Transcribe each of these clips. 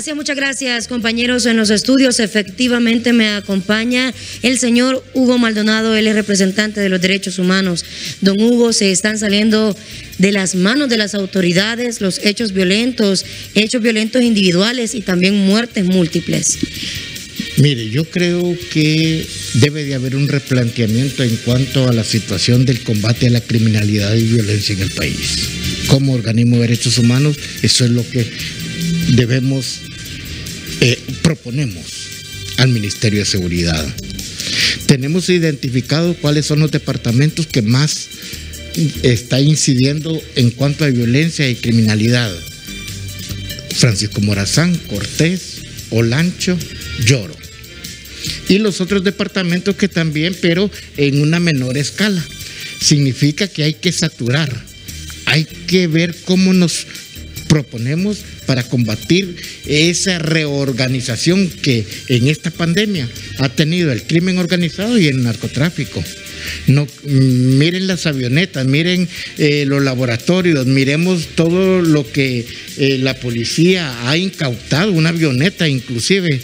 Así es, muchas gracias, compañeros en los estudios. Efectivamente me acompaña el señor Hugo Maldonado, él es representante de los derechos humanos. Don Hugo, se están saliendo de las manos de las autoridades los hechos violentos individuales y también muertes múltiples. Mire, yo creo que debe de haber un replanteamiento en cuanto a la situación del combate a la criminalidad y violencia en el país. Como organismo de derechos humanos, eso es lo que debemos, proponemos al Ministerio de Seguridad. Tenemos identificado cuáles son los departamentos que más está incidiendo en cuanto a violencia y criminalidad. Francisco Morazán, Cortés, Olancho, Lloro. Y los otros departamentos que también, pero en una menor escala. Significa que hay que saturar, hay que ver cómo nos proponemos para combatir esa reorganización que en esta pandemia ha tenido el crimen organizado y el narcotráfico. No, miren las avionetas, miren los laboratorios, miremos todo lo que la policía ha incautado, una avioneta inclusive,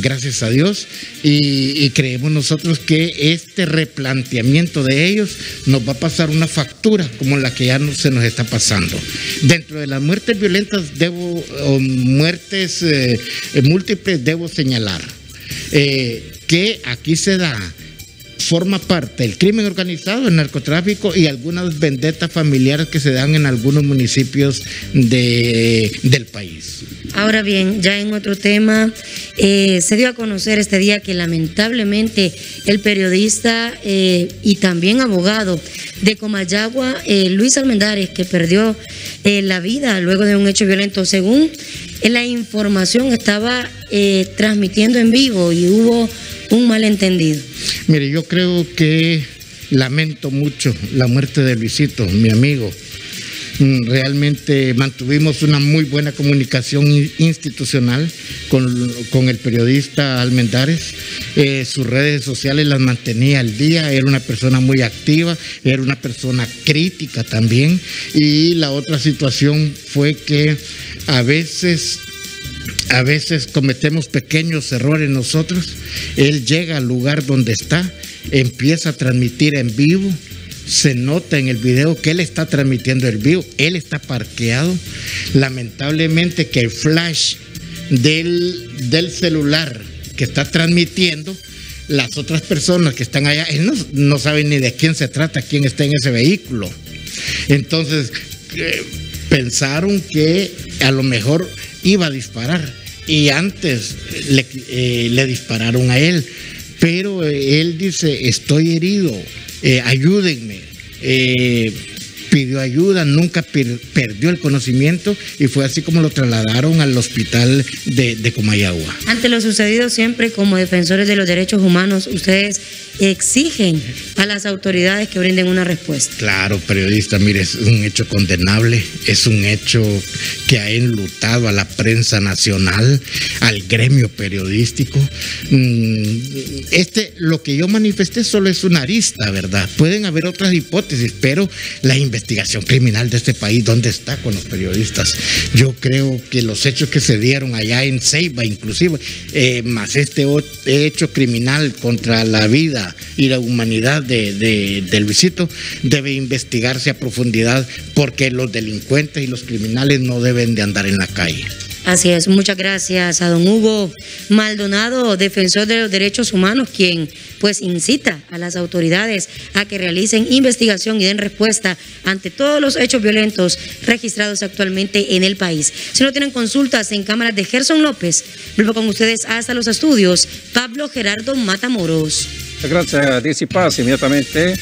gracias a Dios, y creemos nosotros que este replanteamiento de ellos nos va a pasar una factura como la que ya se nos está pasando. Dentro de las muertes violentas o muertes múltiples, debo señalar que aquí se da, forma parte el crimen organizado, el narcotráfico y algunas vendetas familiares que se dan en algunos municipios del país. Ahora bien, ya en otro tema, se dio a conocer este día que lamentablemente el periodista y también abogado de Comayagua, Luis Almendares, que perdió la vida luego de un hecho violento, según la información estaba transmitiendo en vivo y hubo un malentendido. Mire, yo creo que lamento mucho la muerte de Luisito, mi amigo. Realmente mantuvimos una muy buena comunicación institucional con el periodista Almendares. Sus redes sociales las mantenía al día, era una persona muy activa, era una persona crítica también. Y la otra situación fue que a veces cometemos pequeños errores nosotros. Él llega al lugar donde está, empieza a transmitir en vivo. Se nota en el video que él está transmitiendo en vivo, él está parqueado. Lamentablemente que el flash del celular que está transmitiendo, las otras personas que están allá, él no sabe ni de quién se trata, quién está en ese vehículo. Entonces, pensaron que a lo mejor iba a disparar y antes le dispararon a él, pero él dice: estoy herido, ayúdenme. Pidió ayuda, nunca perdió el conocimiento y fue así como lo trasladaron al hospital de Comayagua. Ante lo sucedido, siempre como defensores de los derechos humanos, ustedes exigen a las autoridades que brinden una respuesta. Claro, periodista, mire, es un hecho condenable, es un hecho que ha enlutado a la prensa nacional, al gremio periodístico. Lo que yo manifesté solo es una arista, ¿verdad? Pueden haber otras hipótesis, pero la investigación criminal de este país, ¿dónde está con los periodistas? Yo creo que los hechos que se dieron allá en Ceiba, inclusive, más este hecho criminal contra la vida y la humanidad de Luisito, debe investigarse a profundidad, porque los delincuentes y los criminales no deben de andar en la calle. Así es, muchas gracias a don Hugo Maldonado, defensor de los derechos humanos, quien pues incita a las autoridades a que realicen investigación y den respuesta ante todos los hechos violentos registrados actualmente en el país. Si no tienen consultas en cámaras de Gerson López, vuelvo con ustedes hasta los estudios, Pablo Gerardo Matamoros. Muchas gracias, Dice Paz, inmediatamente.